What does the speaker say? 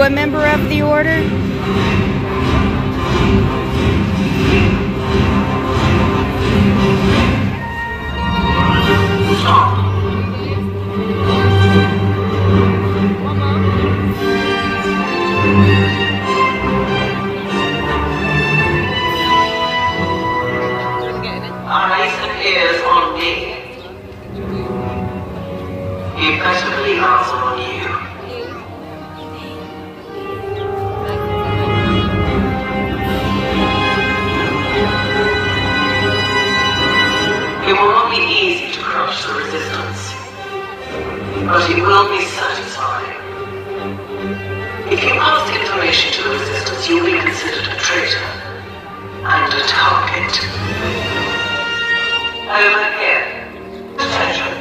you a member of the order? But he will be satisfied. If you pass information to the resistance, you will be considered a traitor and a target. Over here, the treasure.